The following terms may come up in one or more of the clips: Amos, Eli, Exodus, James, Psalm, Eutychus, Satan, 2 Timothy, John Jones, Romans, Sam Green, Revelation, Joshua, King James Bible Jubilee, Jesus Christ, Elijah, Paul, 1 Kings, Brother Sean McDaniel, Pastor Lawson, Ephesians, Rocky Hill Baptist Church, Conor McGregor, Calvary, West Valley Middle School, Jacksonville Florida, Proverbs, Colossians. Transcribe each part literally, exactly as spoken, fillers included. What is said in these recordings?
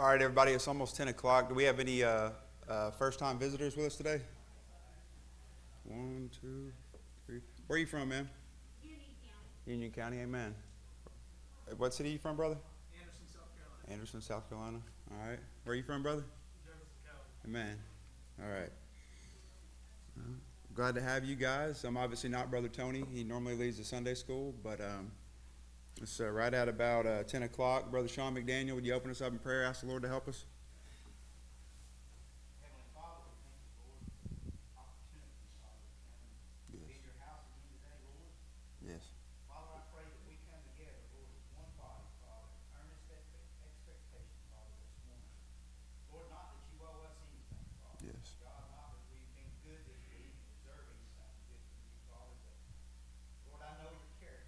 All right, everybody, it's almost ten o'clock. Do we have any uh, uh, first-time visitors with us today? One, two, three. Where are you from, man? Union County. Union County, amen. What city are you from, brother? Anderson, South Carolina. Anderson, South Carolina. All right. Where are you from, brother? Jefferson County. Amen. All right. Uh, glad to have you guys. I'm obviously not Brother Tony. He normally leads the Sunday school, but... Um, It's uh, right at about uh, ten o'clock. Brother Sean McDaniel, would you open us up in prayer? Ask the Lord to help us. Heavenly Father, we thank you, Lord, for the opportunity, Father, to be in your house again today, Lord. Yes. Father, I pray that we come together, Lord, as one body, Father, earnest expectation, Father, this morning. Lord, not that you owe us anything, Father. Yes. God, not that we've been good, that we deserve anything good from you, Father. But, Lord, I know your character.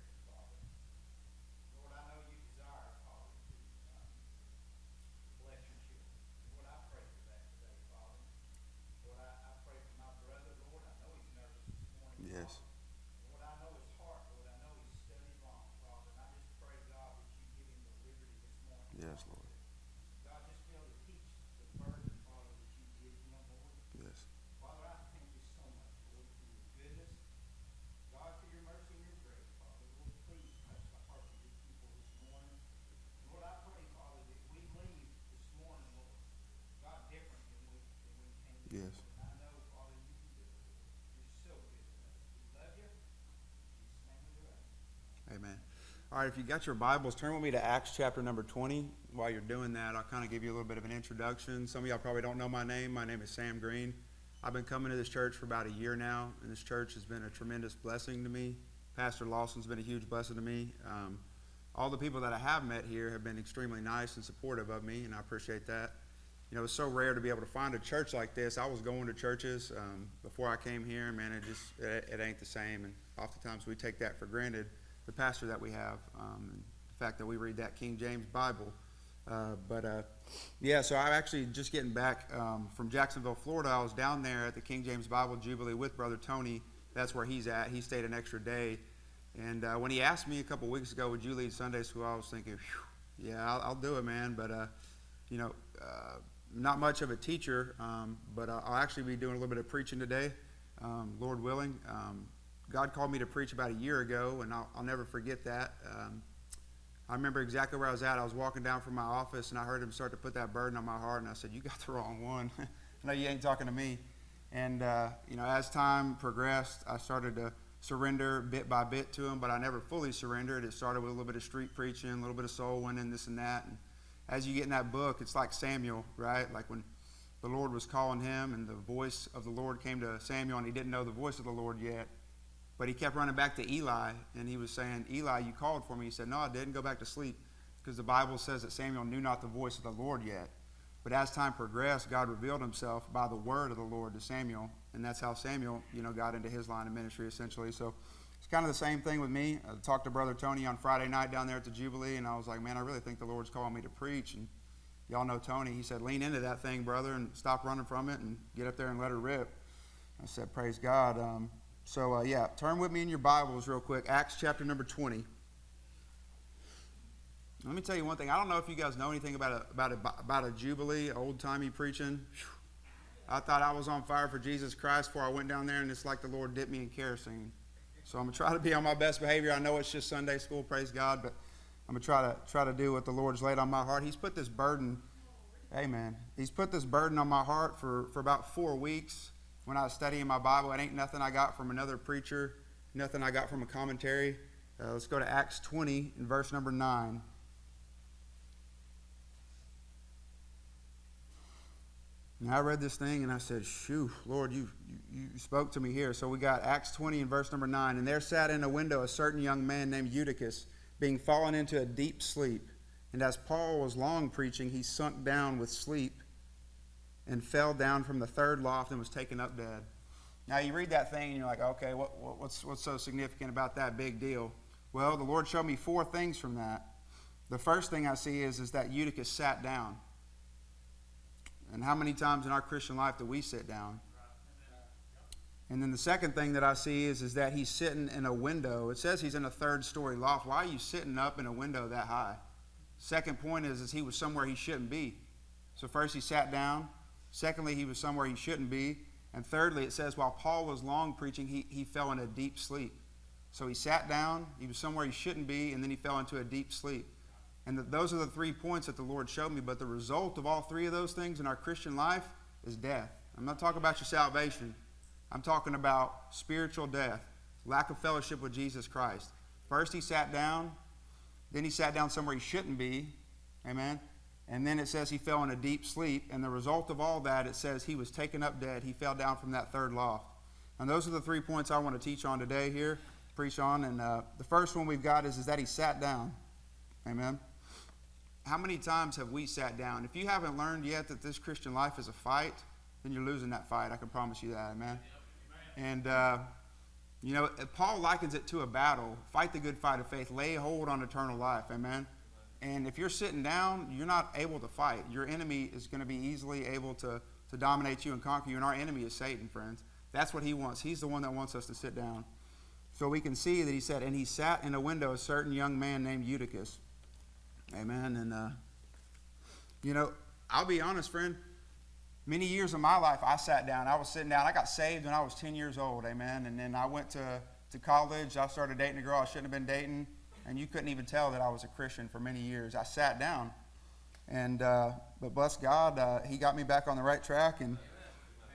Yes. Lord, I know his heart, Lord. I know he's studied long, Father. And I just pray, God, that you give him the liberty this morning. Yes, Lord. God, just be able to teach the burden, Father, that you give him, Lord. Yes. Father, I thank you so much, Lord, for your goodness. God, for your mercy and your grace, Father. Lord, please touch the hearts of your people this morning. Lord, I pray, Father, that we leave this morning, Lord, God, different than we, than we came to. Yes. Amen. All right, if you got your Bibles, turn with me to Acts chapter number twenty. While you're doing that, I'll kind of give you a little bit of an introduction. Some of y'all probably don't know my name. My name is Sam Green. I've been coming to this church for about a year now, and this church has been a tremendous blessing to me. Pastor Lawson's been a huge blessing to me. Um, all the people that I have met here have been extremely nice and supportive of me, and I appreciate that. You know, it's so rare to be able to find a church like this. I was going to churches um, before I came here, and man, it just, it, it ain't the same, and oftentimes we take that for granted. The pastor that we have, um, and the fact that we read that King James Bible. Uh, but, uh, yeah, so I'm actually just getting back um, from Jacksonville, Florida. I was down there at the King James Bible Jubilee with Brother Tony. That's where he's at. He stayed an extra day. And uh, when he asked me a couple weeks ago, would you lead Sunday school, I was thinking, whew, yeah, I'll, I'll do it, man. But, uh, you know, uh, not much of a teacher, um, but I'll actually be doing a little bit of preaching today, um, Lord willing. Um, God called me to preach about a year ago, and I'll, I'll never forget that. Um, I remember exactly where I was at. I was walking down from my office, and I heard him start to put that burden on my heart, and I said, you got the wrong one. I know you ain't talking to me. And, uh, you know, as time progressed, I started to surrender bit by bit to him, but I never fully surrendered. It started with a little bit of street preaching, a little bit of soul winning, this and that. And as you get in that book, it's like Samuel, right? Like when the Lord was calling him, and the voice of the Lord came to Samuel, and he didn't know the voice of the Lord yet. But he kept running back to Eli, and he was saying, Eli, you called for me. He said, no, I didn't. Go back to sleep, because the Bible says that Samuel knew not the voice of the Lord yet. But as time progressed, God revealed himself by the word of the Lord to Samuel, and that's how Samuel, you know, got into his line of ministry, essentially. So it's kind of the same thing with me. I talked to Brother Tony on Friday night down there at the Jubilee, and I was like, man, I really think the Lord's calling me to preach. And y'all know Tony. He said, lean into that thing, brother, and stop running from it, and get up there and let her rip. I said, praise God. Um, So, uh, yeah, turn with me in your Bibles real quick. Acts chapter number twenty. Let me tell you one thing. I don't know if you guys know anything about a, about a, about a Jubilee, old-timey preaching. I thought I was on fire for Jesus Christ before I went down there, and it's like the Lord dipped me in kerosene. So I'm going to try to be on my best behavior. I know it's just Sunday school, praise God, but I'm going to try to try to do what the Lord's laid on my heart. He's put this burden, amen, he's put this burden on my heart for, for about four weeks. When I was studying my Bible, it ain't nothing I got from another preacher, nothing I got from a commentary. Uh, let's go to Acts twenty and verse number nine. And I read this thing and I said, shoo, Lord, you, you, you spoke to me here. So we got Acts twenty and verse number nine. And there sat in a window a certain young man named Eutychus, being fallen into a deep sleep. And as Paul was long preaching, he sunk down with sleep, and fell down from the third loft and was taken up dead. Now you read that thing and you're like, okay, what, what, what's, what's so significant about that big deal? Well, the Lord showed me four things from that. The first thing I see is, is that Eutychus sat down. And how many times in our Christian life do we sit down? And then the second thing that I see is, is that he's sitting in a window. It says he's in a third story loft. Why are you sitting up in a window that high? Second point is, is he was somewhere he shouldn't be. So first he sat down. Secondly, he was somewhere he shouldn't be. And thirdly, it says, while Paul was long preaching, he, he fell into a deep sleep. So he sat down, he was somewhere he shouldn't be, and then he fell into a deep sleep. And the, those are the three points that the Lord showed me. But the result of all three of those things in our Christian life is death. I'm not talking about your salvation. I'm talking about spiritual death, lack of fellowship with Jesus Christ. First he sat down, then he sat down somewhere he shouldn't be, amen? And then it says he fell in a deep sleep, and the result of all that, it says he was taken up dead. He fell down from that third loft. And those are the three points I want to teach on today here, preach on. And uh, the first one we've got is, is that he sat down, amen? How many times have we sat down? If you haven't learned yet that this Christian life is a fight, then you're losing that fight. I can promise you that, amen? And, uh, you know, Paul likens it to a battle. Fight the good fight of faith. Lay hold on eternal life. Amen? And if you're sitting down, you're not able to fight. Your enemy is going to be easily able to, to dominate you and conquer you. And our enemy is Satan, friends. That's what he wants. He's the one that wants us to sit down. So we can see that he said, and he sat in a window, a certain young man named Eutychus. Amen? And, uh, you know, I'll be honest, friend. Many years of my life, I sat down. I was sitting down. I got saved when I was ten years old, amen? And then I went to, to college. I started dating a girl I shouldn't have been dating, and you couldn't even tell that I was a Christian for many years. I sat down, and uh, but bless God, uh, he got me back on the right track, and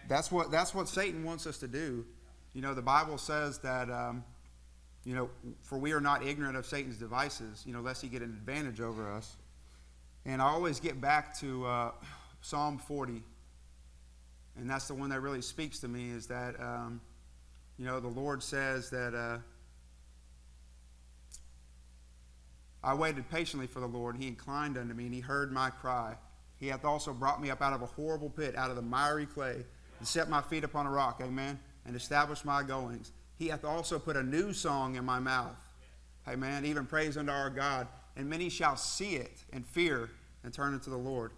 that's what, that's what Satan wants us to do. You know, the Bible says that, um, you know, for we are not ignorant of Satan's devices, you know, lest he get an advantage over us. And I always get back to uh, Psalm forty. And that's the one that really speaks to me, is that, um, you know, the Lord says that, uh, I waited patiently for the Lord, and he inclined unto me, and he heard my cry. He hath also brought me up out of a horrible pit, out of the miry clay, and set my feet upon a rock, amen, and established my goings. He hath also put a new song in my mouth, amen, even praise unto our God. And many shall see it and fear and turn unto the Lord.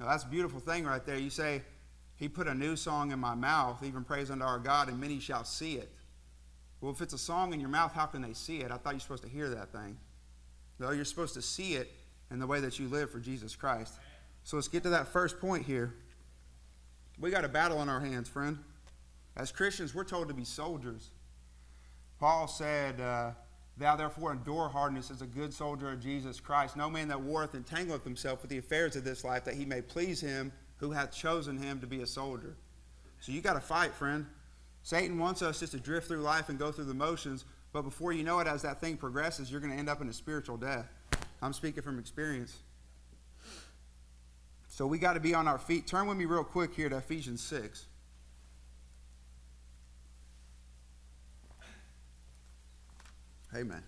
Now, that's a beautiful thing right there. You say, he put a new song in my mouth, even praise unto our God, and many shall see it. Well, if it's a song in your mouth, how can they see it? I thought you're supposed to hear that thing. No, you're supposed to see it in the way that you live for Jesus Christ. So let's get to that first point here. We got a battle on our hands, friend. As Christians, we're told to be soldiers. Paul said, uh, thou therefore endure hardness as a good soldier of Jesus Christ. No man that warreth entangleth himself with the affairs of this life, that he may please him who hath chosen him to be a soldier. So you got to fight, friend. Satan wants us just to drift through life and go through the motions, but before you know it, as that thing progresses, you're going to end up in a spiritual death. I'm speaking from experience. So we got to be on our feet. Turn with me real quick here to Ephesians six. Amen.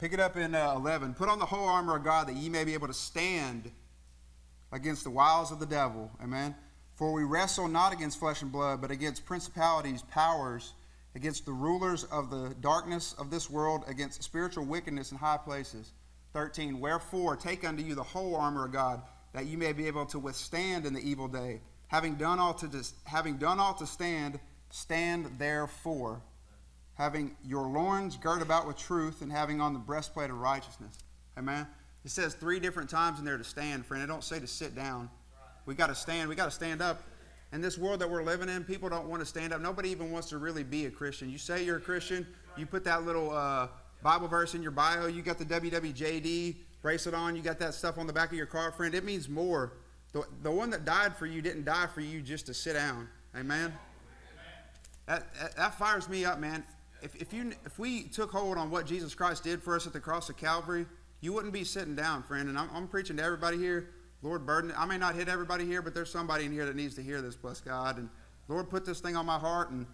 Pick it up in uh, eleven. Put on the whole armor of God, that ye may be able to stand against the wiles of the devil. Amen. For we wrestle not against flesh and blood, but against principalities, powers, against the rulers of the darkness of this world, against spiritual wickedness in high places. thirteen. Wherefore take unto you the whole armor of God, that ye may be able to withstand in the evil day. Having done all to having done all to stand, stand therefore, having your loins girt about with truth, and having on the breastplate of righteousness. Amen? It says three different times in there to stand, friend. It don't say to sit down. We got to stand. We got to stand up. In this world that we're living in, people don't want to stand up. Nobody even wants to really be a Christian. You say you're a Christian. You put that little uh, Bible verse in your bio. You got the W W J D bracelet on. You got that stuff on the back of your car, friend. It means more. The, the one that died for you didn't die for you just to sit down. Amen? That, that, that fires me up, man. If, if, you, if we took hold on what Jesus Christ did for us at the cross of Calvary, you wouldn't be sitting down, friend. And I'm, I'm preaching to everybody here. Lord, burden. I may not hit everybody here, but there's somebody in here that needs to hear this, bless God. And Lord, put this thing on my heart. And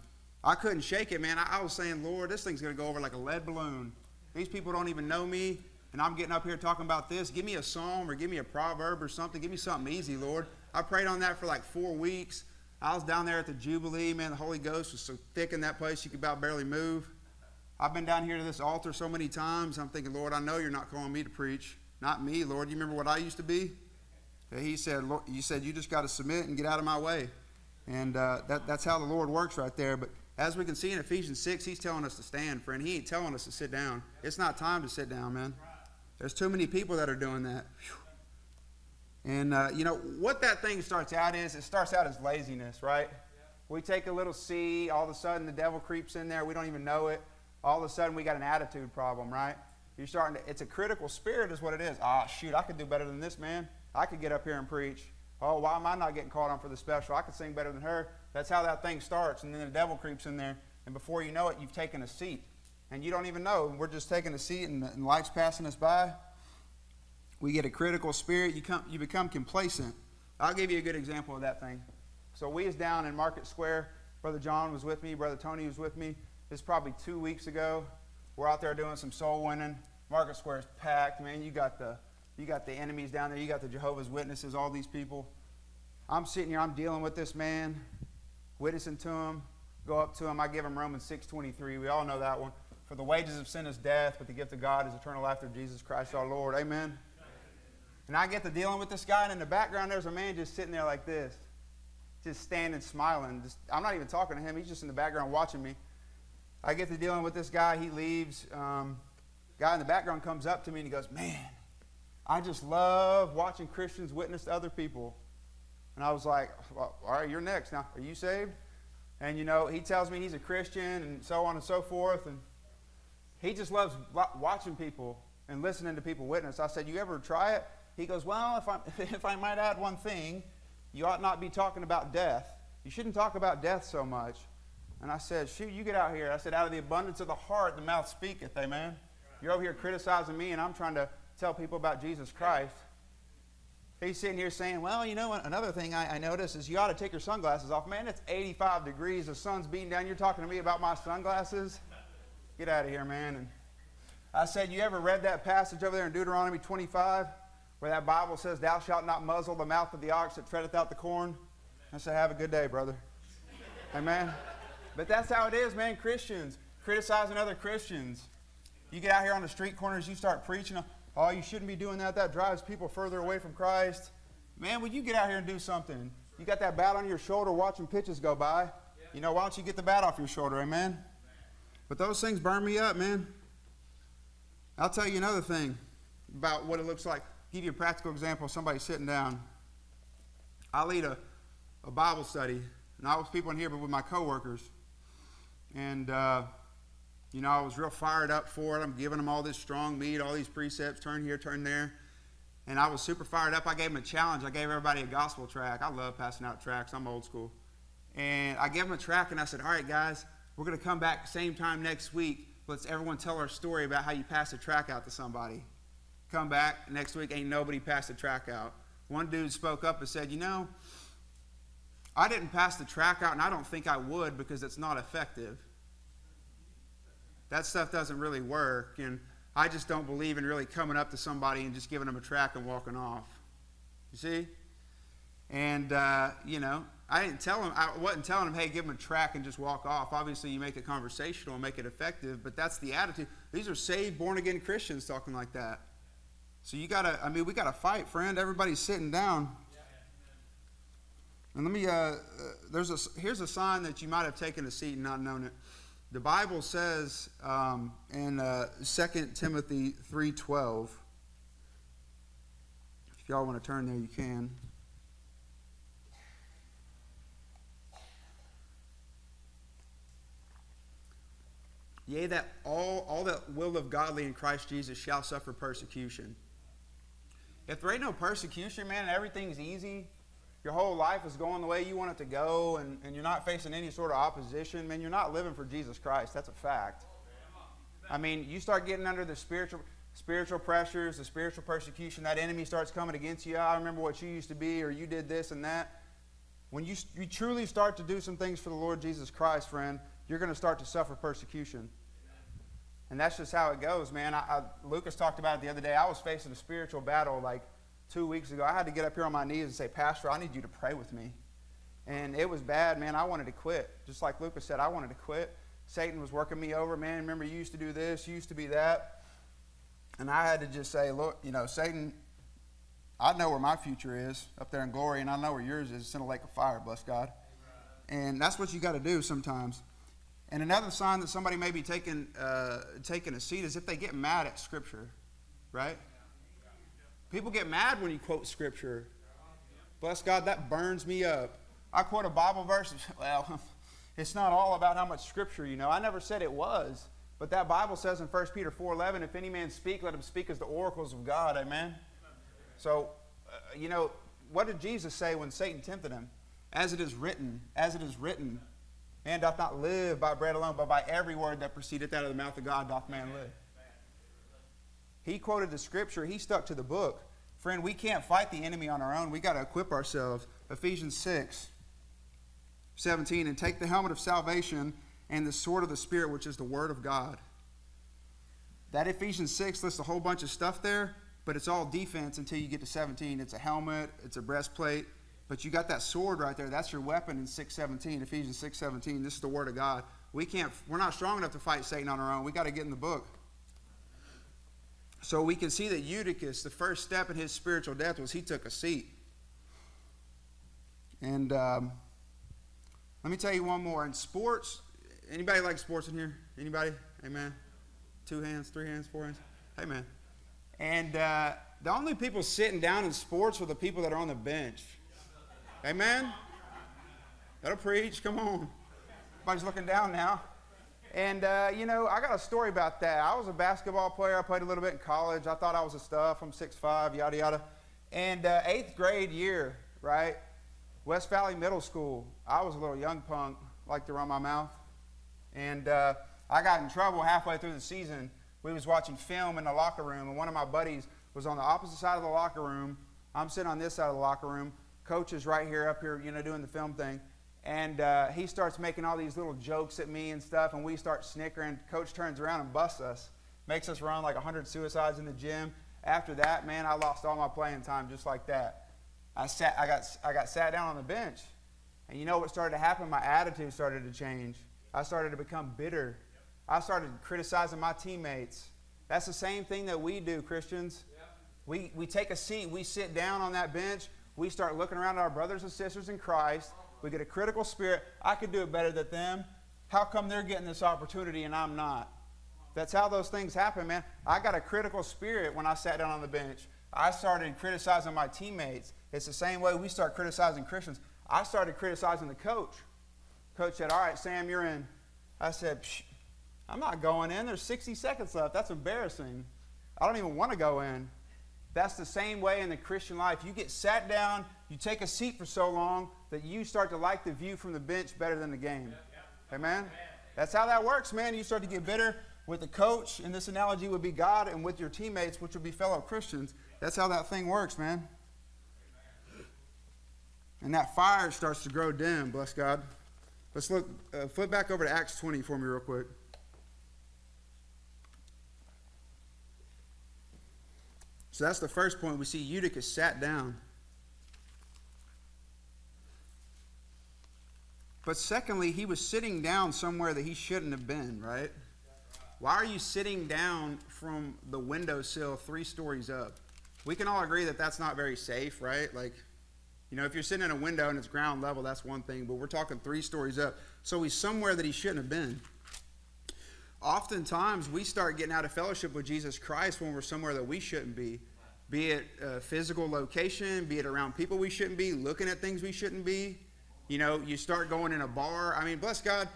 I couldn't shake it, man. I, I was saying, Lord, this thing's going to go over like a lead balloon. These people don't even know me, and I'm getting up here talking about this. Give me a psalm or give me a proverb or something. Give me something easy, Lord. I prayed on that for like four weeks. I was down there at the Jubilee, man. The Holy Ghost was so thick in that place you could about barely move. I've been down here to this altar so many times. I'm thinking, Lord, I know you're not calling me to preach. Not me, Lord. You remember what I used to be? He said, you said, you just got to submit and get out of my way. And uh, that, that's how the Lord works right there. But as we can see in Ephesians six, he's telling us to stand, friend. He ain't telling us to sit down. It's not time to sit down, man. There's too many people that are doing that. And, uh, you know, what that thing starts out is, it starts out as laziness, right? We take a little C, all of a sudden the devil creeps in there. We don't even know it. All of a sudden we got an attitude problem, right? You're starting to, it's a critical spirit is what it is. Ah, shoot, I could do better than this, man. I could get up here and preach. Oh, why am I not getting called on for the special? I could sing better than her. That's how that thing starts, and then the devil creeps in there, and before you know it, you've taken a seat, and you don't even know. We're just taking a seat, and, and life's passing us by. We get a critical spirit. You come, you become complacent. I'll give you a good example of that thing. So we was down in Market Square. Brother John was with me. Brother Tony was with me. This is probably two weeks ago. We're out there doing some soul winning. Market Square is packed, man. You got the You got the enemies down there. You got the Jehovah's Witnesses, all these people. I'm sitting here. I'm dealing with this man, witnessing to him, go up to him. I give him Romans six twenty-three. We all know that one. For the wages of sin is death, but the gift of God is eternal life through Jesus Christ our Lord. Amen. And I get to dealing with this guy, and in the background there's a man just sitting there like this, just standing, smiling. Just, I'm not even talking to him. He's just in the background watching me. I get to dealing with this guy. He leaves. Um, guy in the background comes up to me, and he goes, man, I just love watching Christians witness to other people. And I was like, well, all right, you're next now. Are you saved? And, you know, he tells me he's a Christian and so on and so forth. And he just loves watching people and listening to people witness. I said, you ever try it? He goes, well, if I, if I might add one thing, you ought not be talking about death. You shouldn't talk about death so much. And I said, shoot, you get out here. I said, out of the abundance of the heart, the mouth speaketh. Amen. You're over here criticizing me, and I'm trying to tell people about Jesus Christ. He's sitting here saying, well, you know, another thing I, I noticed is you ought to take your sunglasses off. Man, it's eighty-five degrees. The sun's beating down. You're talking to me about my sunglasses? Get out of here, man. And I said, you ever read that passage over there in Deuteronomy twenty-five where that Bible says, thou shalt not muzzle the mouth of the ox that treadeth out the corn? I said, have a good day, brother. Amen. But that's how it is, man. Christians criticizing other Christians. You get out here on the street corners, you start preaching. Oh, you shouldn't be doing that. That drives people further away from Christ. Man, would you get out here and do something? You got that bat on your shoulder watching pitches go by. You know, why don't you get the bat off your shoulder, amen? But those things burn me up, man. I'll tell you another thing about what it looks like. Give you a practical example of somebody sitting down. I lead a, a Bible study, not with people in here, but with my coworkers. And, uh... you know, I was real fired up for it. I'm giving them all this strong meat, all these precepts, turn here, turn there. And I was super fired up. I gave them a challenge. I gave everybody a gospel track. I love passing out tracks. I'm old school. And I gave them a track, and I said, all right, guys, we're going to come back same time next week. Let's everyone tell our story about how you passed a track out to somebody. Come back next week. Ain't nobody passed a track out. One dude spoke up and said, you know, I didn't pass the track out, and I don't think I would because it's not effective. That stuff doesn't really work, and I just don't believe in really coming up to somebody and just giving them a track and walking off. You see? And, uh, you know, I didn't tell them, I wasn't telling them, hey, give them a track and just walk off. Obviously, you make it conversational and make it effective, but that's the attitude. These are saved, born-again Christians talking like that. So you got to, I mean, we got to fight, friend. Everybody's sitting down. And let me, uh, there's a, here's a sign that you might have taken a seat and not known it. The Bible says um, in uh, Second Timothy three twelve, if y'all want to turn there, you can. Yea, that all, all that will of godly in Christ Jesus shall suffer persecution. If there ain't no persecution, man, everything's easy. Your whole life is going the way you want it to go, and, and you're not facing any sort of opposition, man, you're not living for Jesus Christ. That's a fact. I mean, you start getting under the spiritual, spiritual pressures, the spiritual persecution, that enemy starts coming against you. I remember what you used to be, or you did this and that. When you, you truly start to do some things for the Lord Jesus Christ, friend, you're going to start to suffer persecution. And that's just how it goes, man. I, I, Lucas talked about it the other day. I was facing a spiritual battle, like, Two weeks ago, I had to get up here on my knees and say, Pastor, I need you to pray with me. And it was bad, man. I wanted to quit. Just like Lucas said, I wanted to quit. Satan was working me over, man. Remember, you used to do this, you used to be that. And I had to just say, look, you know, Satan, I know where my future is up there in glory, and I know where yours is. It's in a lake of fire, bless God. And that's what you got to do sometimes. And another sign that somebody may be taking, uh, taking a seat is if they get mad at Scripture, right? People get mad when you quote Scripture. Bless God, that burns me up. I quote a Bible verse. Well, it's not all about how much Scripture you know. I never said it was. But that Bible says in First Peter four eleven, if any man speak, let him speak as the oracles of God. Amen? So, uh, you know, what did Jesus say when Satan tempted him? As it is written, as it is written, man doth not live by bread alone, but by every word that proceedeth out of the mouth of God doth man live. He quoted the Scripture. He stuck to the book. Friend, we can't fight the enemy on our own. We've got to equip ourselves. Ephesians six seventeen, and take the helmet of salvation and the sword of the Spirit, which is the Word of God. That Ephesians six lists a whole bunch of stuff there, but it's all defense until you get to seventeen. It's a helmet. It's a breastplate. But you got that sword right there. That's your weapon in six seventeen, Ephesians six seventeen. This is the Word of God. We can't, we're not strong enough to fight Satan on our own. We've got to get in the book. So we can see that Eutychus, the first step in his spiritual death was he took a seat. And um, let me tell you one more. In sports, anybody like sports in here? Anybody? Amen. Two hands, three hands, four hands. Amen. And uh, the only people sitting down in sports are the people that are on the bench. Amen? That'll preach. Come on. Everybody's looking down now. And, uh, you know, I got a story about that. I was a basketball player. I played a little bit in college. I thought I was a stuff. I'm six five, yada, yada. And uh, eighth grade year, right, West Valley Middle School, I was a little young punk, liked to run my mouth. And uh, I got in trouble halfway through the season. We was watching film in the locker room, and one of my buddies was on the opposite side of the locker room. I'm sitting on this side of the locker room. Coach is right here, up here, you know, doing the film thing. And uh, he starts making all these little jokes at me and stuff, and we start snickering. Coach turns around and busts us, makes us run like a hundred suicides in the gym. After that, man, I lost all my playing time just like that. I, sat, I, got, I got sat down on the bench. And you know what started to happen? My attitude started to change. I started to become bitter. I started criticizing my teammates. That's the same thing that we do, Christians. We, we take a seat. We sit down on that bench. We start looking around at our brothers and sisters in Christ. We get a critical spirit. I could do it better than them. How come they're getting this opportunity and I'm not? That's how those things happen, man. I got a critical spirit when I sat down on the bench. I started criticizing my teammates. It's the same way we start criticizing Christians. I started criticizing the coach. Coach said, all right, Sam, you're in. I said, psh, I'm not going in. There's sixty seconds left. That's embarrassing. I don't even want to go in. That's the same way in the Christian life. You get sat down, you take a seat for so long that you start to like the view from the bench better than the game. Amen? That's how that works, man. You start to get bitter with the coach, and this analogy would be God, and with your teammates, which would be fellow Christians. That's how that thing works, man. And that fire starts to grow dim, bless God. Let's look, uh, flip back over to Acts twenty for me real quick. So that's the first point. We see Eutychus sat down. But secondly, he was sitting down somewhere that he shouldn't have been, right? Why are you sitting down from the windowsill three stories up? We can all agree that that's not very safe, right? Like, you know, if you're sitting in a window and it's ground level, that's one thing, but we're talking three stories up. So he's somewhere that he shouldn't have been. Oftentimes, we start getting out of fellowship with Jesus Christ when we're somewhere that we shouldn't be, be it a physical location, be it around people we shouldn't be, looking at things we shouldn't be. You know, you start going in a bar. I mean, bless God.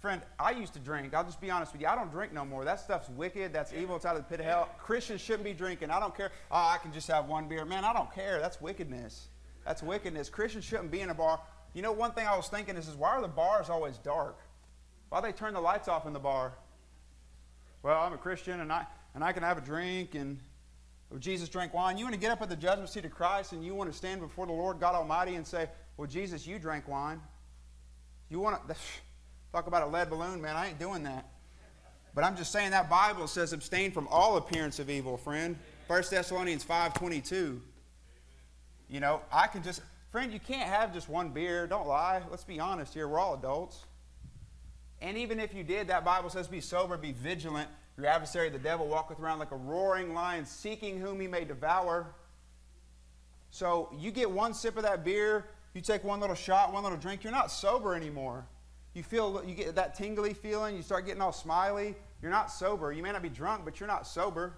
Friend, I used to drink. I'll just be honest with you. I don't drink no more. That stuff's wicked. That's evil. It's out of the pit of hell. Christians shouldn't be drinking. I don't care. Oh, I can just have one beer. Man, I don't care. That's wickedness. That's wickedness. Christians shouldn't be in a bar. You know, one thing I was thinking is, is why are the bars always dark? Why they turn the lights off in the bar? Well, I'm a Christian, and I, and I can have a drink, and Jesus drank wine. You want to get up at the judgment seat of Christ, and you want to stand before the Lord God Almighty and say, well, Jesus, you drank wine. You want to talk about a lead balloon, man. I ain't doing that. But I'm just saying that Bible says abstain from all appearance of evil, friend. First Thessalonians five twenty-two. You know, I can just, friend, you can't have just one beer. Don't lie. Let's be honest here. We're all adults. And even if you did, that Bible says, be sober, be vigilant. Your adversary, the devil, walketh around like a roaring lion, seeking whom he may devour. So you get one sip of that beer, you take one little shot, one little drink, you're not sober anymore. You feel, you get that tingly feeling, you start getting all smiley. You're not sober. You may not be drunk, but you're not sober.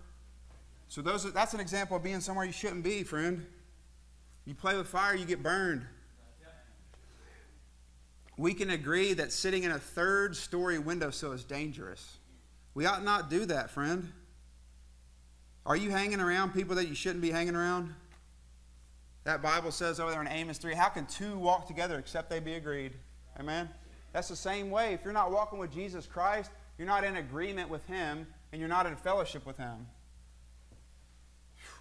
So those are, that's an example of being somewhere you shouldn't be, friend. You play with fire, you get burned. We can agree that sitting in a third-story windowsill is dangerous. We ought not do that, friend. Are you hanging around people that you shouldn't be hanging around? That Bible says over there in Amos three, how can two walk together except they be agreed? Amen? That's the same way. If you're not walking with Jesus Christ, you're not in agreement with Him, and you're not in fellowship with Him.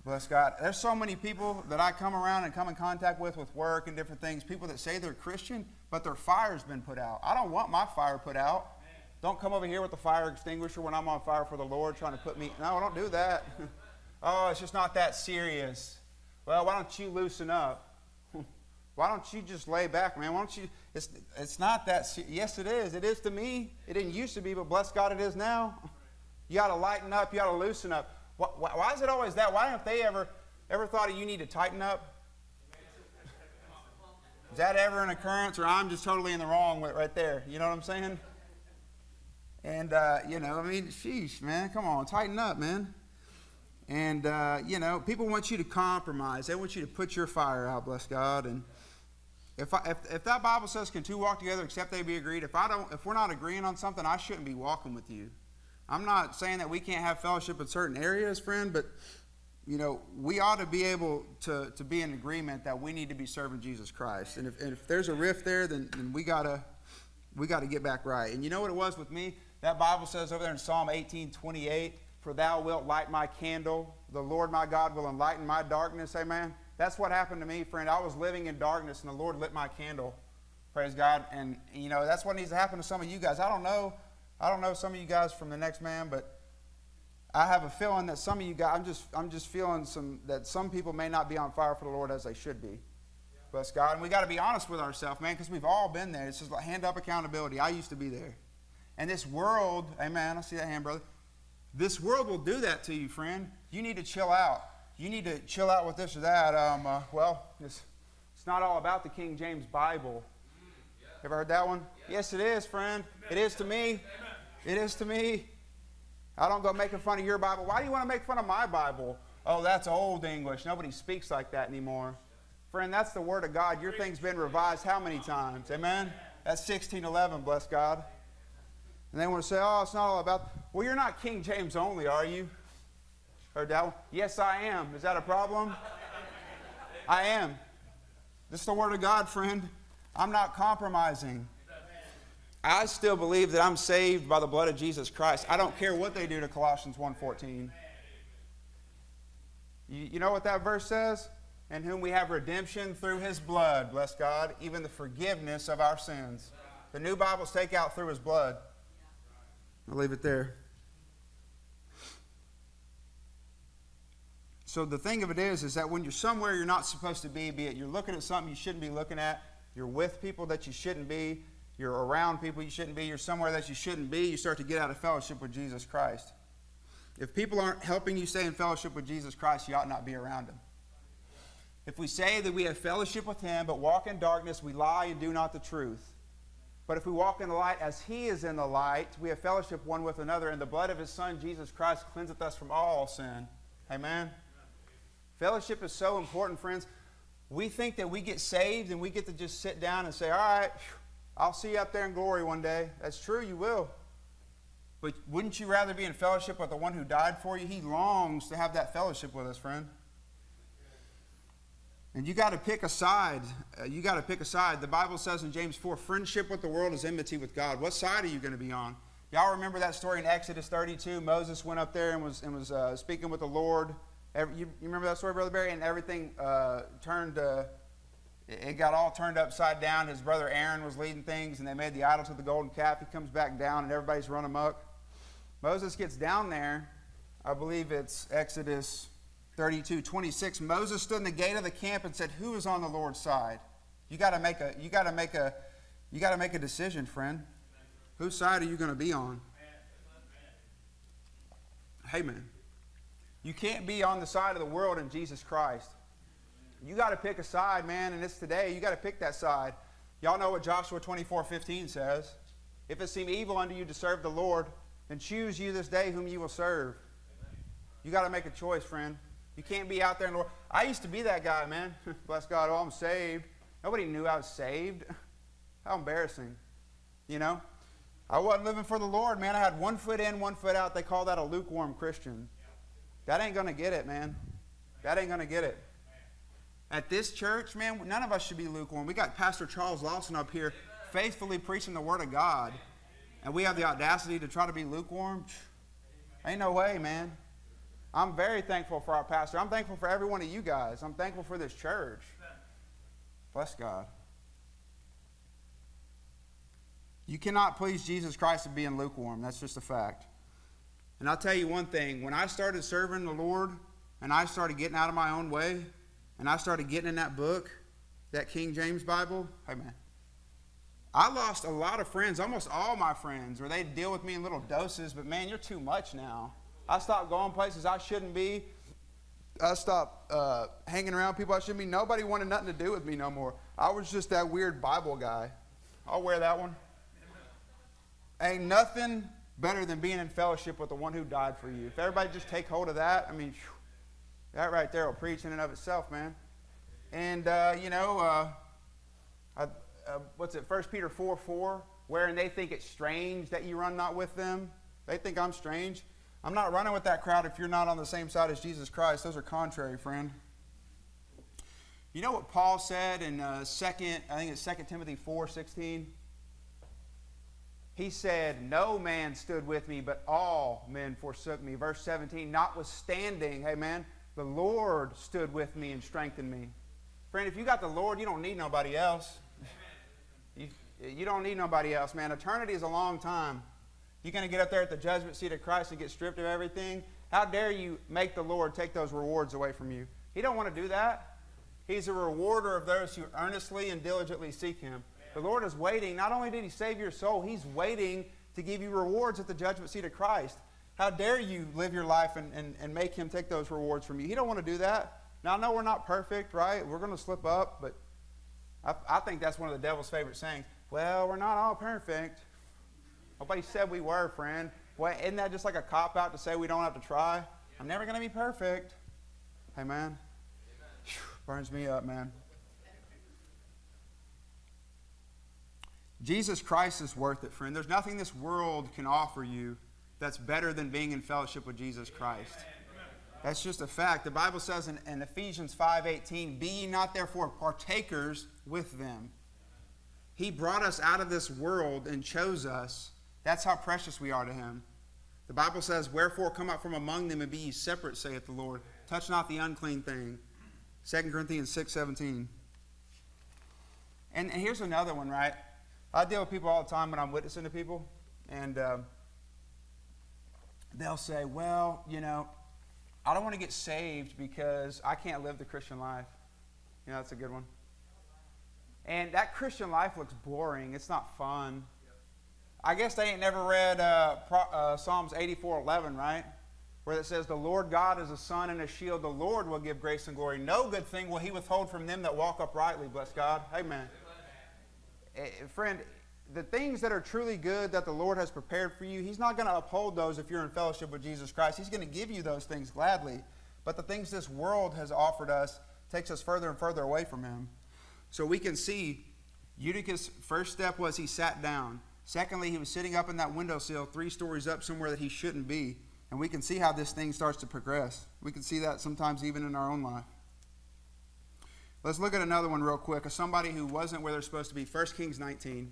Bless God. There's so many people that I come around and come in contact with with work and different things, people that say they're Christian, but their fire's been put out. I don't want my fire put out. Don't come over here with the fire extinguisher when I'm on fire for the Lord trying to put me... No, don't do that. Oh, it's just not that serious. Well, why don't you loosen up? Why don't you just lay back, man? Why don't you... It's, it's not that serious. Yes, it is. It is to me. It didn't used to be, but bless God it is now. You ought to lighten up. You ought to loosen up. Why, why, why is it always that? Why haven't they ever, ever thought of you need to tighten up? Is that ever an occurrence, or I'm just totally in the wrong right there? You know what I'm saying? And, uh, you know, I mean, sheesh, man. Come on. Tighten up, man. And, uh, you know, people want you to compromise. They want you to put your fire out, bless God. And if, I, if, if that Bible says, can two walk together except they be agreed, if, I don't, if we're not agreeing on something, I shouldn't be walking with you. I'm not saying that we can't have fellowship in certain areas, friend, but, you know, we ought to be able to, to be in agreement that we need to be serving Jesus Christ. And if, and if there's a rift there, then, then we gotta, we gotta get back right. And you know what it was with me? That Bible says over there in Psalm eighteen twenty-eight, for thou wilt light my candle. The Lord my God will enlighten my darkness. Amen. That's what happened to me, friend. I was living in darkness, and the Lord lit my candle. Praise God. And, you know, that's what needs to happen to some of you guys. I don't know. I don't know some of you guys from the next man, but I have a feeling that some of you guys, I'm just, I'm just feeling some, that some people may not be on fire for the Lord as they should be. Yeah. Bless God. And we got to be honest with ourselves, man, because we've all been there. It's just like hand up accountability. I used to be there. And this world, amen, I see that hand, brother. This world will do that to you, friend. You need to chill out. You need to chill out with this or that. Um, uh, well, it's, it's not all about the King James Bible. Yeah. Ever heard that one? Yeah. Yes, it is, friend. Amen. It is to me. Amen. It is to me. I don't go making fun of your Bible. Why do you want to make fun of my Bible? Oh, that's old English. Nobody speaks like that anymore. Friend, that's the Word of God. Your thing's been revised how many times? Amen? That's sixteen eleven, bless God. And they want to say, oh, it's not all about... Well, you're not King James only, are you? Heard that one? Yes, I am. Is that a problem? I am. This is the Word of God, friend. I'm not compromising. I still believe that I'm saved by the blood of Jesus Christ. I don't care what they do to Colossians one fourteen. You, you know what that verse says? In whom we have redemption through His blood, bless God, even the forgiveness of our sins. The New Bibles take out through His blood. I'll leave it there. So the thing of it is, is that when you're somewhere you're not supposed to be, be it you're looking at something you shouldn't be looking at, you're with people that you shouldn't be, you're around people you shouldn't be, you're somewhere that you shouldn't be, you start to get out of fellowship with Jesus Christ. If people aren't helping you stay in fellowship with Jesus Christ, you ought not be around Him. If we say that we have fellowship with Him, but walk in darkness, we lie and do not the truth. But if we walk in the light as He is in the light, we have fellowship one with another, and the blood of His Son, Jesus Christ, cleanseth us from all sin. Amen? Fellowship is so important, friends. We think that we get saved and we get to just sit down and say, all right, I'll see you up there in glory one day. That's true, you will. But wouldn't you rather be in fellowship with the one who died for you? He longs to have that fellowship with us, friend. And you got to pick a side. Uh, you got to pick a side. The Bible says in James four, friendship with the world is enmity with God. What side are you going to be on? Y'all remember that story in Exodus thirty-two? Moses went up there and was, and was uh, speaking with the Lord. Every, you, you remember that story, Brother Barry? And everything uh, turned... Uh, It got all turned upside down. His brother Aaron was leading things, and they made the idol to the golden calf. He comes back down, and everybody's run amok. Moses gets down there. I believe it's Exodus thirty-two twenty-six. Moses stood in the gate of the camp and said, "Who is on the Lord's side?" You got to make a. You got to make a. You got to make a decision, friend. Whose side are you going to be on? Hey, man. You can't be on the side of the world and Jesus Christ. You got to pick a side, man, and it's today. You got to pick that side. Y'all know what Joshua twenty-four fifteen says. If it seem evil unto you to serve the Lord, then choose you this day whom you will serve. Amen. You got to make a choice, friend. You can't be out there and Lord. I used to be that guy, man. Bless God, oh, I'm saved. Nobody knew I was saved. How embarrassing, you know? I wasn't living for the Lord, man. I had one foot in, one foot out. They call that a lukewarm Christian. That ain't going to get it, man. That ain't going to get it. At this church, man, none of us should be lukewarm. We got Pastor Charles Lawson up here faithfully preaching the Word of God, and we have the audacity to try to be lukewarm. Ain't no way, man. I'm very thankful for our pastor. I'm thankful for every one of you guys. I'm thankful for this church. Bless God. You cannot please Jesus Christ by being lukewarm. That's just a fact. And I'll tell you one thing. When I started serving the Lord and I started getting out of my own way and I started getting in that book, that King James Bible, hey, man, I lost a lot of friends. Almost all my friends, where they'd deal with me in little doses. But, man, you're too much now. I stopped going places I shouldn't be. I stopped uh, hanging around people I shouldn't be. Nobody wanted nothing to do with me no more. I was just that weird Bible guy. I'll wear that one. Ain't nothing better than being in fellowship with the one who died for you. If everybody just take hold of that, I mean, whew, that right there will preach in and of itself, man. And, uh, you know, uh, I, uh, what's it, First Peter four four, wherein they think it's strange that you run not with them. They think I'm strange. I'm not running with that crowd if you're not on the same side as Jesus Christ. Those are contrary, friend. You know what Paul said in uh, second, I think it's Second Timothy four sixteen? He said, no man stood with me, but all men forsook me. Verse seventeen, notwithstanding, hey man, the Lord stood with me and strengthened me. Friend, if you got the Lord, you don't need nobody else. You, you don't need nobody else, man. Eternity is a long time. You're going to get up there at the judgment seat of Christ and get stripped of everything. How dare you make the Lord take those rewards away from you? He don't want to do that. He's a rewarder of those who earnestly and diligently seek Him. The Lord is waiting. Not only did He save your soul, He's waiting to give you rewards at the judgment seat of Christ. How dare you live your life and, and, and make Him take those rewards from you? He don't want to do that. Now, I know we're not perfect, right? We're going to slip up, but I, I think that's one of the devil's favorite sayings. Well, we're not all perfect. Nobody said we were, friend. Well, isn't that just like a cop-out to say we don't have to try? I'm never going to be perfect. Hey, man. Whew, burns me up, man. Jesus Christ is worth it, friend. There's nothing this world can offer you that's better than being in fellowship with Jesus Christ. That's just a fact. The Bible says in, in Ephesians five eighteen, be ye not therefore partakers with them. He brought us out of this world and chose us. That's how precious we are to Him. The Bible says, wherefore come out from among them and be ye separate, saith the Lord. Touch not the unclean thing. Second Corinthians six seventeen. And, and here's another one, right? I deal with people all the time when I'm witnessing to people, and uh, they'll say, well, you know, I don't want to get saved because I can't live the Christian life. You know, that's a good one. And that Christian life looks boring. It's not fun. I guess they ain't never read uh, Pro uh, Psalms eighty-four eleven, right? Where it says, the Lord God is a sun and a shield. The Lord will give grace and glory. No good thing will He withhold from them that walk uprightly. Bless God. Amen. Friend, the things that are truly good that the Lord has prepared for you, He's not going to uphold those if you're in fellowship with Jesus Christ. He's going to give you those things gladly. But the things this world has offered us takes us further and further away from Him. So we can see Eutychus' first step was he sat down. Secondly, he was sitting up in that windowsill three stories up somewhere that he shouldn't be. And we can see how this thing starts to progress. We can see that sometimes even in our own life. Let's look at another one real quick of somebody who wasn't where they're supposed to be. First Kings nineteen.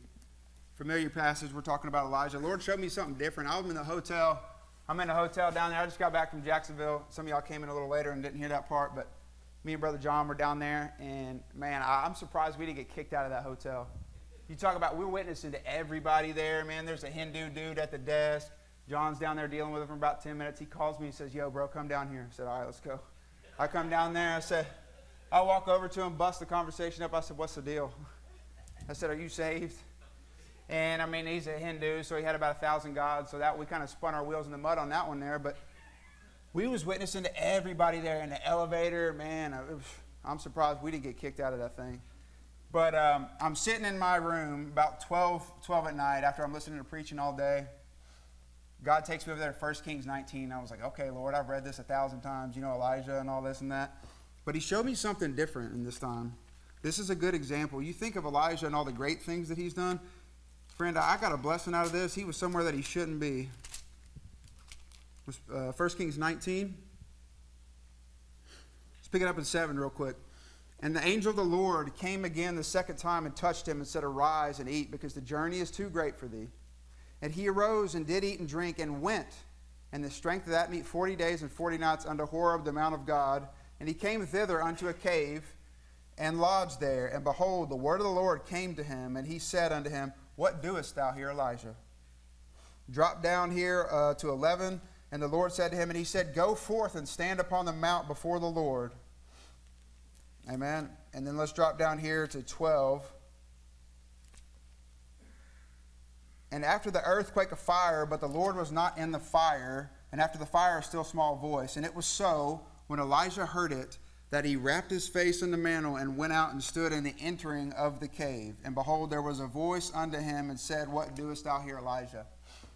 Familiar passage. We're talking about Elijah. Lord, show me something different. I was in the hotel. I'm in a hotel down there. I just got back from Jacksonville. Some of y'all came in a little later and didn't hear that part, but me and Brother John were down there, and, man, I, I'm surprised we didn't get kicked out of that hotel. You talk about we're witnessing to everybody there, man. There's a Hindu dude at the desk. John's down there dealing with him for about ten minutes. He calls me and says, yo, bro, come down here. I said, all right, let's go. I come down there. I said, I walk over to him, bust the conversation up. I said, what's the deal? I said, are you saved? And, I mean, he's a Hindu, so he had about a thousand gods. So that we kind of spun our wheels in the mud on that one there. But we was witnessing to everybody there in the elevator. Man, I, I'm surprised we didn't get kicked out of that thing. But um, I'm sitting in my room about twelve, twelve at night after I'm listening to preaching all day. God takes me over there to First Kings nineteen. I was like, okay, Lord, I've read this a thousand times. You know, Elijah and all this and that. But he showed me something different in this time. This is a good example. You think of Elijah and all the great things that he's done. Friend, I got a blessing out of this. He was somewhere that he shouldn't be. Uh, First Kings nineteen. Let's pick it up in seven real quick. And the angel of the Lord came again the second time and touched him and said, arise and eat, because the journey is too great for thee. And he arose and did eat and drink and went, and the strength of that meat forty days and forty nights unto Horeb, the mount of God. And he came thither unto a cave and lodged there. And behold, the word of the Lord came to him, and he said unto him, what doest thou here, Elijah? Drop down here uh, to eleven. And the Lord said to him, and he said, go forth and stand upon the mount before the Lord. Amen. And then let's drop down here to twelve. And after the earthquake, a fire, but the Lord was not in the fire. And after the fire, a still small voice. And it was so, when Elijah heard it, that he wrapped his face in the mantle and went out and stood in the entering of the cave. And behold, there was a voice unto him and said, what doest thou here, Elijah?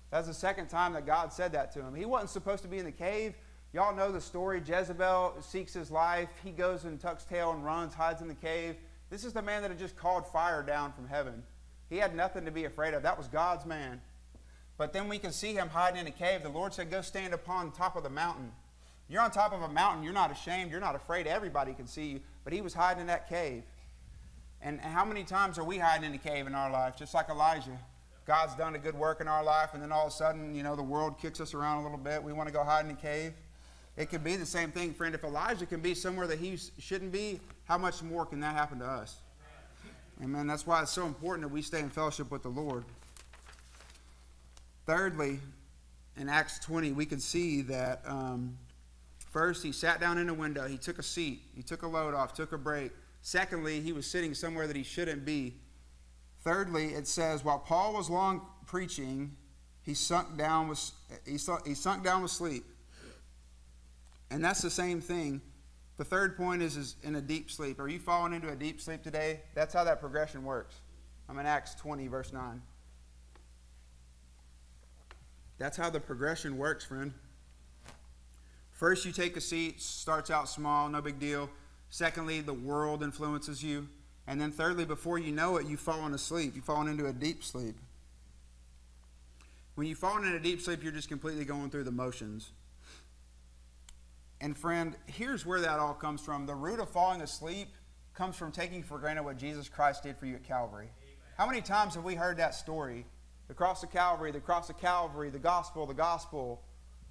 That's the second time that God said that to him. He wasn't supposed to be in the cave. Y'all know the story. Jezebel seeks his life. He goes and tucks tail and runs, hides in the cave. This is the man that had just called fire down from heaven. He had nothing to be afraid of. That was God's man. But then we can see him hiding in a cave. The Lord said, go stand upon top of the mountain. You're on top of a mountain. You're not ashamed. You're not afraid. Everybody can see you. But he was hiding in that cave. And how many times are we hiding in a cave in our life? Just like Elijah. God's done a good work in our life. And then all of a sudden, you know, the world kicks us around a little bit. We want to go hide in a cave. It could be the same thing, friend. If Elijah can be somewhere that he shouldn't be, how much more can that happen to us? Amen. That's why it's so important that we stay in fellowship with the Lord. Thirdly, in Acts twenty, we can see that um, first, he sat down in a window. He took a seat. He took a load off, took a break. Secondly, he was sitting somewhere that he shouldn't be. Thirdly, it says, while Paul was long preaching, he sunk down with, he sunk, he sunk down with sleep. And that's the same thing. The third point is, is in a deep sleep. Are you falling into a deep sleep today? That's how that progression works. I'm in Acts twenty, verse nine. That's how the progression works, friend. First, you take a seat. Starts out small, no big deal. Secondly, the world influences you. And then thirdly, before you know it, you've fallen asleep. You've fallen into a deep sleep. When you've fallen into a deep sleep, you're just completely going through the motions. And friend, here's where that all comes from. The root of falling asleep comes from taking for granted what Jesus Christ did for you at Calvary. Amen. How many times have we heard that story? The cross of Calvary, the cross of Calvary, the gospel, the gospel.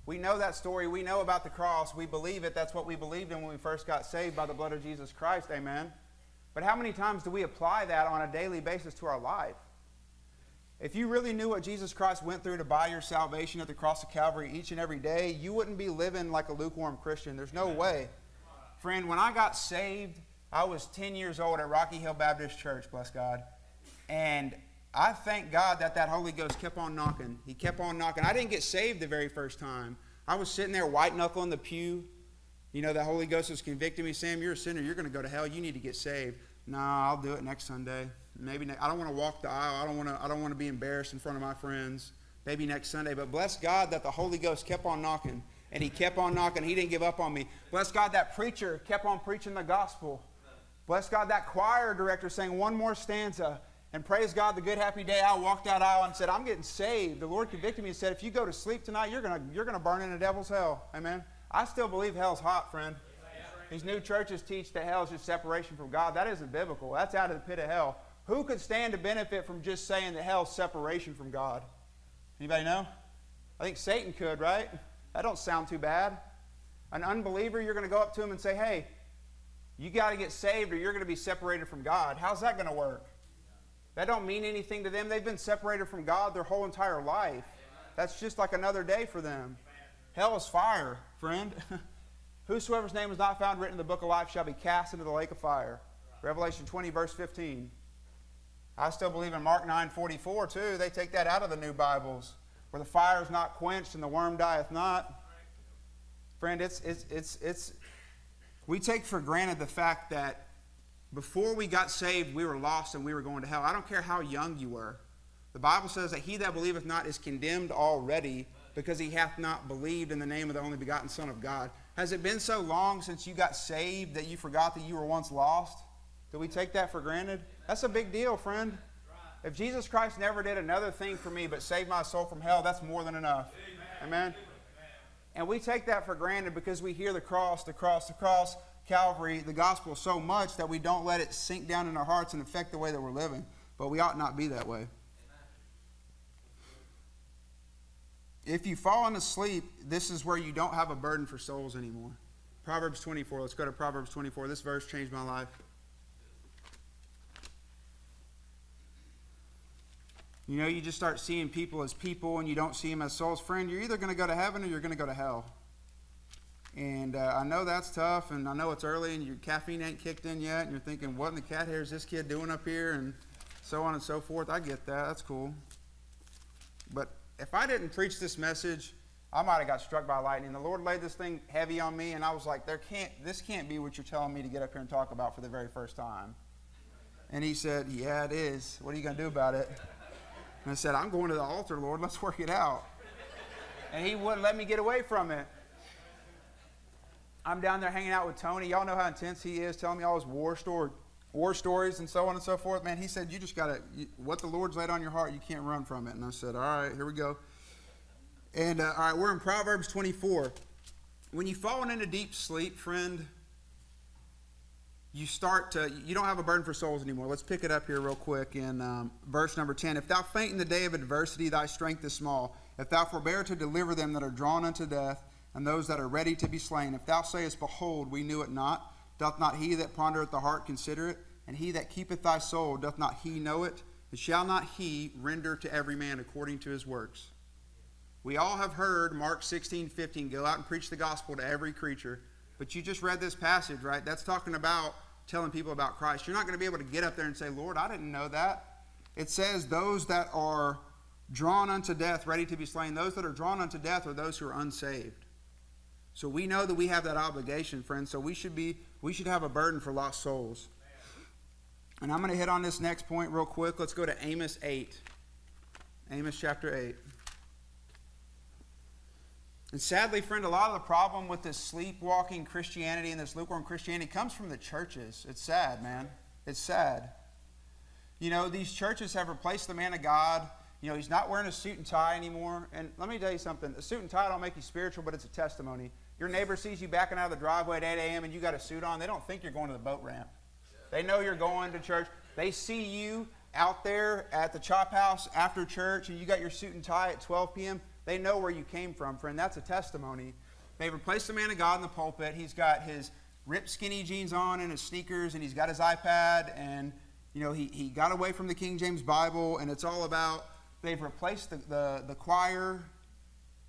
We know that story. We know about the cross. We believe it. That's what we believed in when we first got saved, by the blood of Jesus Christ. Amen. But how many times do we apply that on a daily basis to our life? If you really knew what Jesus Christ went through to buy your salvation at the cross of Calvary each and every day, you wouldn't be living like a lukewarm Christian. There's no way. Friend, when I got saved, I was ten years old at Rocky Hill Baptist Church, bless God. And I thank God that that Holy Ghost kept on knocking. He kept on knocking. I didn't get saved the very first time. I was sitting there white-knuckling the pew. You know, the Holy Ghost was convicting me. Sam, you're a sinner. You're going to go to hell. You need to get saved. No, I'll do it next Sunday. Maybe next, I don't want to walk the aisle. I don't want to. I don't want to be embarrassed in front of my friends. Maybe next Sunday. But bless God that the Holy Ghost kept on knocking, and He kept on knocking. He didn't give up on me. Bless God that preacher kept on preaching the gospel. Bless God that choir director sang one more stanza, and praise God the good happy day I walked that aisle and said, "I'm getting saved." The Lord convicted me and said, "If you go to sleep tonight, you're gonna you're gonna burn in the devil's hell." Amen. I still believe hell's hot, friend. These new churches teach that hell is just separation from God. That isn't biblical. That's out of the pit of hell. Who could stand to benefit from just saying that hell's separation from God? Anybody know? I think Satan could, right? That don't sound too bad. An unbeliever, you're going to go up to him and say, hey, you got to get saved or you're going to be separated from God. How's that going to work? That don't mean anything to them. They've been separated from God their whole entire life. That's just like another day for them. Hell is fire, friend. Whosoever's name is not found written in the book of life shall be cast into the lake of fire. Revelation twenty, verse fifteen. I still believe in Mark nine forty-four too. They take that out of the new Bibles, where the fire is not quenched and the worm dieth not. Friend, it's it's it's it's We take for granted the fact that before we got saved, we were lost and we were going to hell. I don't care how young you were. The Bible says that he that believeth not is condemned already, because he hath not believed in the name of the only begotten Son of God. Has it been so long since you got saved that you forgot that you were once lost? Do we take that for granted? That's a big deal, friend. If Jesus Christ never did another thing for me but saved my soul from hell, that's more than enough. Amen? And we take that for granted because we hear the cross, the cross, the cross, Calvary, the gospel so much that we don't let it sink down in our hearts and affect the way that we're living. But we ought not be that way. If you've fallen asleep, this is where you don't have a burden for souls anymore. Proverbs twenty-four. Let's go to Proverbs twenty-four. This verse changed my life. You know, you just start seeing people as people and you don't see them as souls. Friend, you're either going to go to heaven or you're going to go to hell. And uh, I know that's tough, and I know it's early and your caffeine ain't kicked in yet, and you're thinking, what in the cat hair is this kid doing up here, and so on and so forth. I get that. That's cool. But if I didn't preach this message, I might have got struck by lightning. The Lord laid this thing heavy on me, and I was like, there can't, this can't be what you're telling me to get up here and talk about for the very first time. And he said, yeah, it is. What are you going to do about it? And I said, I'm going to the altar, Lord. Let's work it out. And he wouldn't let me get away from it. I'm down there hanging out with Tony. Y'all know how intense he is, telling me all his war story, war stories and so on and so forth. Man, he said, you just got to, what the Lord's laid on your heart, you can't run from it. And I said, all right, here we go. And uh, all right, we're in Proverbs twenty-four. When you've fallen into deep sleep, friend, you start to, you don't have a burden for souls anymore. Let's pick it up here real quick in um, verse number ten. If thou faint in the day of adversity, thy strength is small. If thou forbear to deliver them that are drawn unto death, and those that are ready to be slain, if thou sayest, behold, we knew it not, doth not he that pondereth the heart consider it? And he that keepeth thy soul, doth not he know it? And shall not he render to every man according to his works? We all have heard Mark sixteen fifteen, go out and preach the gospel to every creature. But you just read this passage, right? That's talking about telling people about Christ. You're not going to be able to get up there and say, Lord, I didn't know that. It says those that are drawn unto death, ready to be slain. Those that are drawn unto death are those who are unsaved. So we know that we have that obligation, friends. So we should be, we should have a burden for lost souls. And I'm going to hit on this next point real quick. Let's go to Amos eight. Amos chapter eight. And sadly, friend, a lot of the problem with this sleepwalking Christianity and this lukewarm Christianity comes from the churches. It's sad, man. It's sad. You know, these churches have replaced the man of God. You know, he's not wearing a suit and tie anymore. And let me tell you something. A suit and tie don't make you spiritual, but it's a testimony. Your neighbor sees you backing out of the driveway at eight a m and you got a suit on. They don't think you're going to the boat ramp. They know you're going to church. They see you out there at the chop house after church and you got your suit and tie at twelve p m They know where you came from, friend. That's a testimony. They've replaced the man of God in the pulpit. He's got his ripped skinny jeans on and his sneakers, and he's got his iPad, and you know he, he got away from the King James Bible, and it's all about, they've replaced the, the, the choir,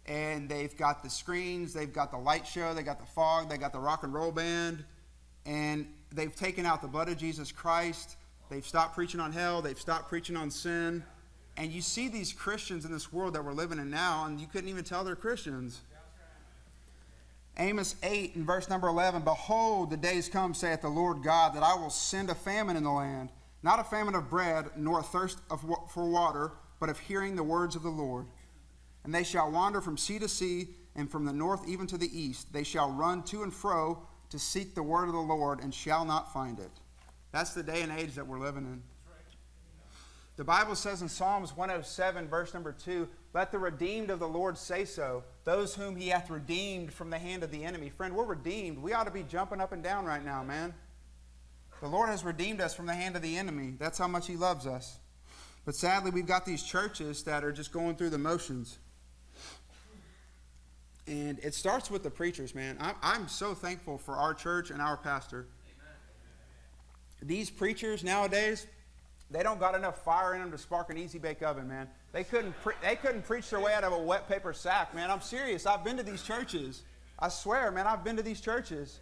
and they've got the screens, they've got the light show, they got the fog, they got the rock and roll band, and they've taken out the blood of Jesus Christ. They've stopped preaching on hell. They've stopped preaching on sin. And you see these Christians in this world that we're living in now, and you couldn't even tell they're Christians. Amos eight and verse number eleven, behold, the days come, saith the Lord God, that I will send a famine in the land, not a famine of bread, nor a thirst of, for water, but of hearing the words of the Lord. And they shall wander from sea to sea, and from the north even to the east. They shall run to and fro to seek the word of the Lord, and shall not find it. That's the day and age that we're living in. The Bible says in Psalms one oh seven, verse number two, let the redeemed of the Lord say so, those whom he hath redeemed from the hand of the enemy. Friend, we're redeemed. We ought to be jumping up and down right now, man. The Lord has redeemed us from the hand of the enemy. That's how much he loves us. But sadly, we've got these churches that are just going through the motions. And it starts with the preachers, man. I'm so thankful for our church and our pastor. These preachers nowadays, they don't got enough fire in them to spark an easy bake oven, man. They couldn't, pre they couldn't preach their way out of a wet paper sack, man. I'm serious. I've been to these churches. I swear, man, I've been to these churches.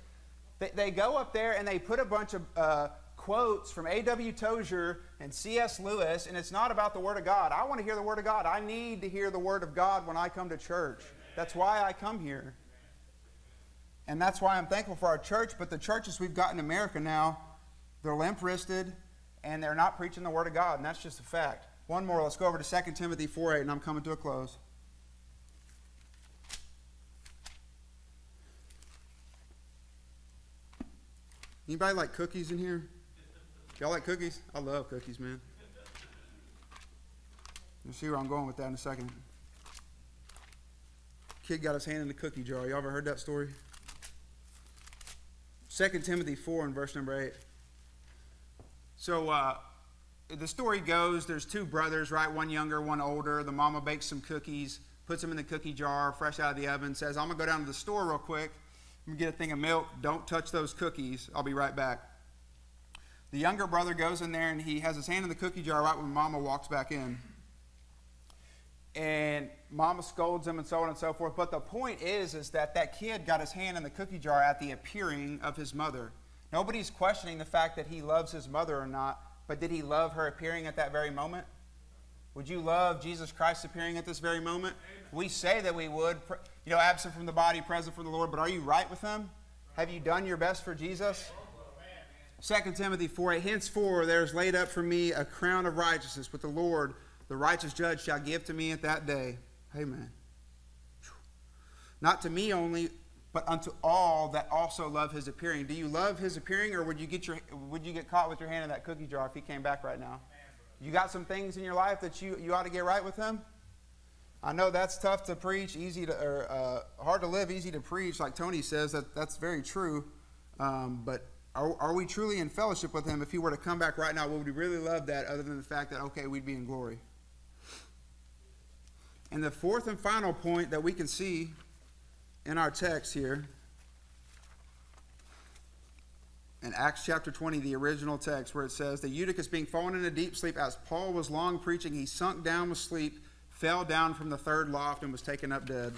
They, they go up there and they put a bunch of uh, quotes from A W Tozier and C S Lewis, and it's not about the Word of God. I want to hear the Word of God. I need to hear the Word of God when I come to church. That's why I come here. And that's why I'm thankful for our church. But the churches we've got in America now, they're limp-wristed, and they're not preaching the Word of God, and that's just a fact. One more. Let's go over to Second Timothy four eight, and I'm coming to a close. Anybody like cookies in here? Y'all like cookies? I love cookies, man. You'll see where I'm going with that in a second. Kid got his hand in the cookie jar. Y'all ever heard that story? Second Timothy four and verse number eight. So uh, the story goes, there's two brothers, right? One younger, one older. The mama bakes some cookies, puts them in the cookie jar, fresh out of the oven, says, I'm going to go down to the store real quick. I'm going to get a thing of milk. Don't touch those cookies. I'll be right back. The younger brother goes in there, and he has his hand in the cookie jar right when mama walks back in. And mama scolds him and so on and so forth. But the point is, is that that kid got his hand in the cookie jar at the appearing of his mother. Nobody's questioning the fact that he loves his mother or not, but did he love her appearing at that very moment? Would you love Jesus Christ appearing at this very moment? Amen. We say that we would, you know, absent from the body, present from the Lord, but are you right with him? Have you done your best for Jesus? Second Timothy four, henceforth there is laid up for me a crown of righteousness with the Lord, the righteous judge shall give to me at that day. Amen. Not to me only, but unto all that also love his appearing. Do you love his appearing, or would you get your would you get caught with your hand in that cookie jar if he came back right now? You got some things in your life that you, you ought to get right with him? I know that's tough to preach, easy to or uh, hard to live, easy to preach, like Tony says, that that's very true. Um, but Are, are we truly in fellowship with him? If he were to come back right now, would we really love that, other than the fact that, okay, we'd be in glory? And the fourth and final point that we can see in our text here, in Acts chapter twenty, the original text, where it says, that Eutychus being fallen into deep sleep, as Paul was long preaching, he sunk down with sleep, fell down from the third loft, and was taken up dead.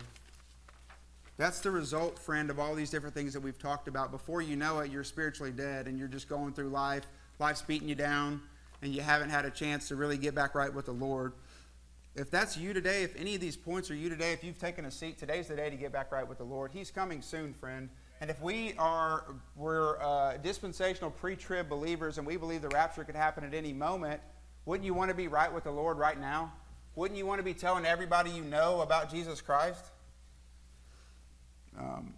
That's the result, friend, of all these different things that we've talked about. Before you know it, you're spiritually dead, and you're just going through life. Life's beating you down, and you haven't had a chance to really get back right with the Lord. If that's you today, if any of these points are you today, if you've taken a seat, today's the day to get back right with the Lord. He's coming soon, friend. And if we are we're uh, dispensational pre-trib believers, and we believe the rapture could happen at any moment, wouldn't you want to be right with the Lord right now? Wouldn't you want to be telling everybody you know about Jesus Christ? Um,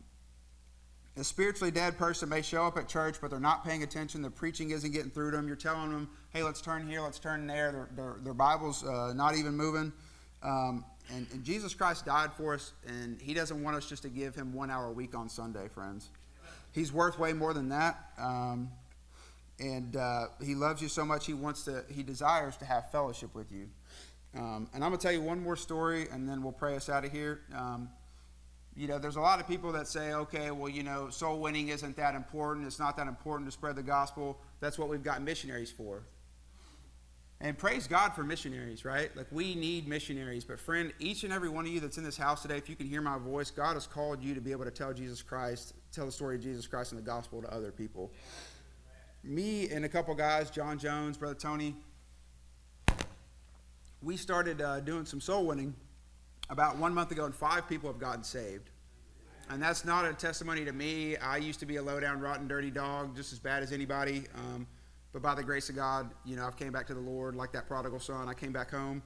a spiritually dead person may show up at church, but they're not paying attention. The preaching isn't getting through to them. You're telling them, hey, let's turn here, let's turn there. Their, their, their Bible's uh, not even moving. Um, and, and Jesus Christ died for us, and he doesn't want us just to give him one hour a week on Sunday, friends. He's worth way more than that. Um, and uh, he loves you so much, he wants to, he desires to have fellowship with you. Um, and I'm going to tell you one more story, and then we'll pray us out of here. Um, You know, there's a lot of people that say, okay, well, you know, soul winning isn't that important. It's not that important to spread the gospel. That's what we've got missionaries for. And praise God for missionaries, right? Like, we need missionaries. But friend, each and every one of you that's in this house today, if you can hear my voice, God has called you to be able to tell Jesus Christ, tell the story of Jesus Christ and the gospel to other people. Me and a couple guys, John Jones, Brother Tony, we started uh, doing some soul winning about one month ago, and five people have gotten saved. And that's not a testimony to me. I used to be a low-down, rotten, dirty dog, just as bad as anybody. Um, but by the grace of God, you know, I've came back to the Lord like that prodigal son. I came back home,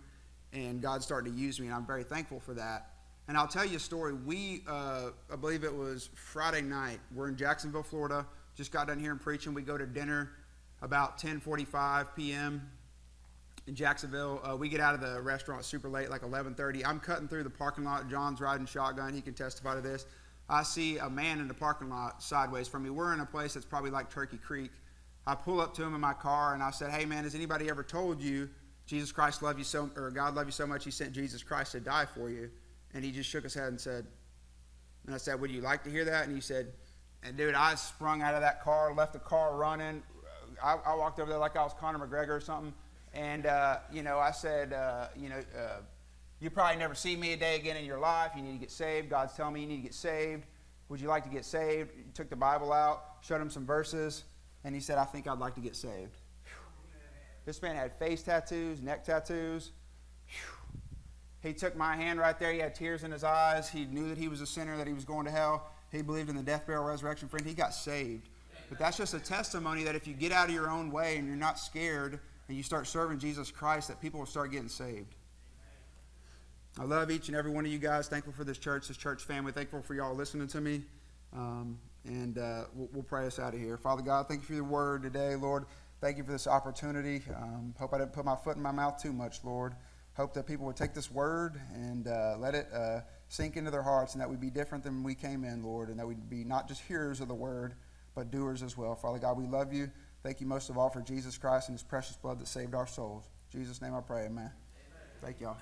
and God started to use me, and I'm very thankful for that. And I'll tell you a story. We, uh, I believe it was Friday night. We're in Jacksonville, Florida. Just got done here and preaching. We go to dinner about ten forty-five p m in Jacksonville. Uh, we get out of the restaurant super late, like eleven thirty. I'm cutting through the parking lot. John's riding shotgun. He can testify to this. I see a man in the parking lot sideways from me. We're in a place that's probably like Turkey Creek. I pull up to him in my car, and I said, hey, man, has anybody ever told you Jesus Christ loved you so, or God loved you so much he sent Jesus Christ to die for you? And he just shook his head and said, and I said, would you like to hear that? And he said, and dude, I sprung out of that car, left the car running. I, I walked over there like I was Conor McGregor or something. And, uh, you know, I said, uh, you know, uh, you probably never see me a day again in your life. You need to get saved. God's telling me you need to get saved. Would you like to get saved? He took the Bible out, showed him some verses, and he said, I think I'd like to get saved. Whew. This man had face tattoos, neck tattoos. Whew. He took my hand right there. He had tears in his eyes. He knew that he was a sinner, that he was going to hell. He believed in the death, burial, resurrection. Friend, he got saved. But that's just a testimony that if you get out of your own way and you're not scared and you start serving Jesus Christ, that people will start getting saved. I love each and every one of you guys. Thankful for this church, this church family. Thankful for y'all listening to me. Um, and uh, we'll, we'll pray us out of here. Father God, thank you for your word today, Lord. Thank you for this opportunity. Um, hope I didn't put my foot in my mouth too much, Lord. Hope that people would take this word and uh, let it uh, sink into their hearts, and that we'd be different than we came in, Lord, and that we'd be not just hearers of the word, but doers as well. Father God, we love you. Thank you most of all for Jesus Christ and his precious blood that saved our souls. In Jesus' name I pray, amen. Amen. Thank y'all.